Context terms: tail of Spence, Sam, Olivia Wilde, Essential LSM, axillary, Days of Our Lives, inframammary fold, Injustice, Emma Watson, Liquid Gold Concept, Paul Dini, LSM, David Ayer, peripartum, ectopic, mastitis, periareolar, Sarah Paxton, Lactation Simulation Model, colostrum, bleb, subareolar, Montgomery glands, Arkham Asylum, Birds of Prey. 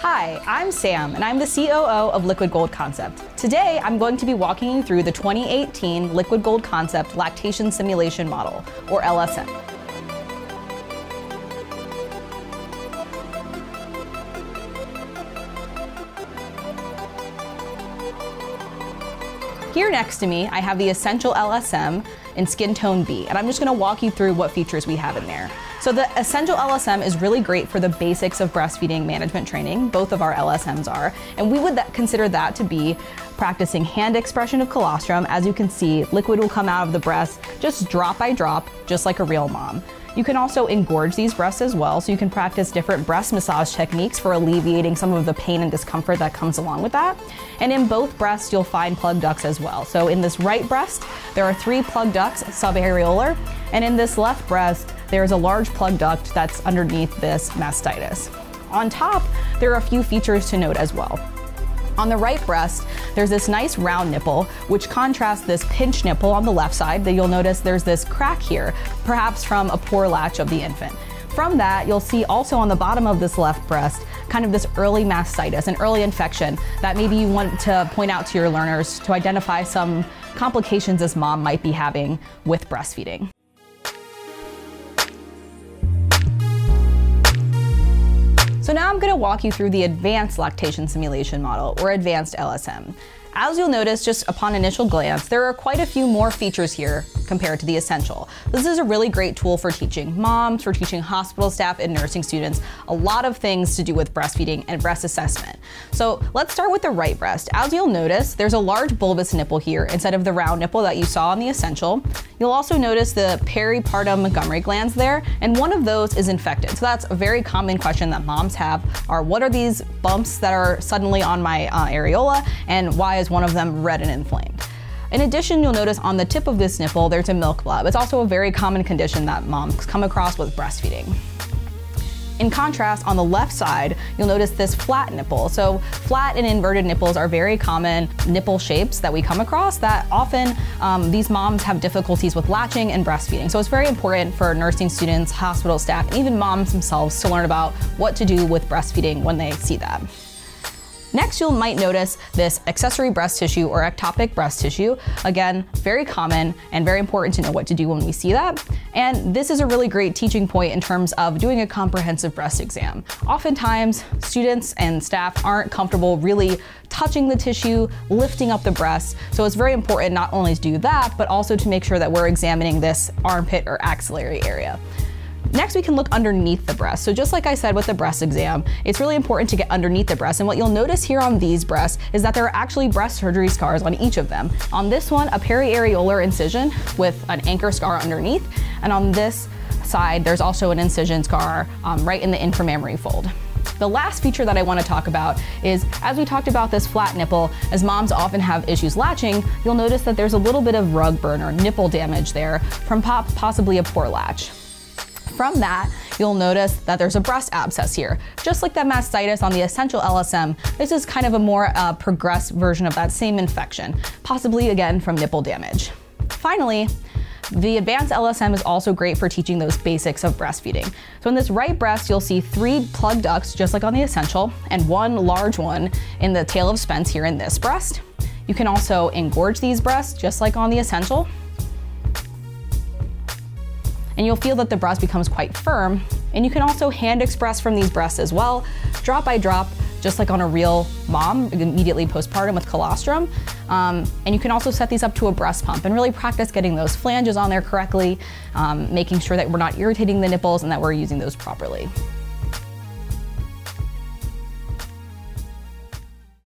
Hi, I'm Sam, and I'm the COO of Liquid Gold Concept. Today, I'm going to be walking you through the 2018 Liquid Gold Concept Lactation Simulation Model, or LSM. Here next to me, I have the Essential LSM and Skin Tone B, and I'm just gonna walk you through what features we have in there. So the Essential LSM is really great for the basics of breastfeeding management training, both of our LSMs are, and we would consider that to be practicing hand expression of colostrum. As you can see, liquid will come out of the breast just drop by drop, just like a real mom. You can also engorge these breasts as well, so you can practice different breast massage techniques for alleviating some of the pain and discomfort that comes along with that. And in both breasts, you'll find plug ducts as well. So in this right breast, there are 3 plug ducts subareolar, and in this left breast, there's a large plug duct that's underneath this mastitis. On top, there are a few features to note as well. On the right breast, there's this nice round nipple, which contrasts this pinch nipple on the left side that you'll notice there's this crack here, perhaps from a poor latch of the infant. From that, you'll see also on the bottom of this left breast, kind of this early mastitis, an early infection that maybe you want to point out to your learners to identify some complications this mom might be having with breastfeeding. So now I'm going to walk you through the advanced lactation simulation model, or advanced LSM. As you'll notice just upon initial glance, there are quite a few more features here compared to the essential. This is a really great tool for teaching moms, for teaching hospital staff and nursing students, a lot of things to do with breastfeeding and breast assessment. So let's start with the right breast. As you'll notice, there's a large bulbous nipple here instead of the round nipple that you saw on the essential. You'll also notice the peripartum Montgomery glands there, and one of those is infected. So that's a very common question that moms have are, what are these bumps that are suddenly on my areola, and why is one of them red and inflamed? In addition, you'll notice on the tip of this nipple, there's a milk blob. It's also a very common condition that moms come across with breastfeeding. In contrast, on the left side, you'll notice this flat nipple. So flat and inverted nipples are very common nipple shapes that we come across that often these moms have difficulties with latching and breastfeeding. So it's very important for nursing students, hospital staff, and even moms themselves to learn about what to do with breastfeeding when they see that. Next, you might notice this accessory breast tissue or ectopic breast tissue. Again, very common and very important to know what to do when we see that. And this is a really great teaching point in terms of doing a comprehensive breast exam. Oftentimes, students and staff aren't comfortable really touching the tissue, lifting up the breast. So it's very important not only to do that, but also to make sure that we're examining this armpit or axillary area. Next, we can look underneath the breast. So just like I said with the breast exam, it's really important to get underneath the breast. And what you'll notice here on these breasts is that there are actually breast surgery scars on each of them. On this one, a periareolar incision with an anchor scar underneath. And on this side, there's also an incision scar right in the inframammary fold. The last feature that I want to talk about is, as we talked about this flat nipple, as moms often have issues latching, you'll notice that there's a little bit of rug burn or nipple damage there from possibly a poor latch. From that, you'll notice that there's a breast abscess here. Just like that mastitis on the essential LSM, this is kind of a more progressed version of that same infection, possibly again from nipple damage. Finally, the advanced LSM is also great for teaching those basics of breastfeeding. So in this right breast, you'll see 3 plug ducts, just like on the essential, and one large one in the tail of Spence here in this breast. You can also engorge these breasts, just like on the essential. And you'll feel that the breast becomes quite firm. And you can also hand express from these breasts as well, drop by drop, just like on a real mom, immediately postpartum with colostrum. And you can also set these up to a breast pump and really practice getting those flanges on there correctly, making sure that we're not irritating the nipples and that we're using those properly.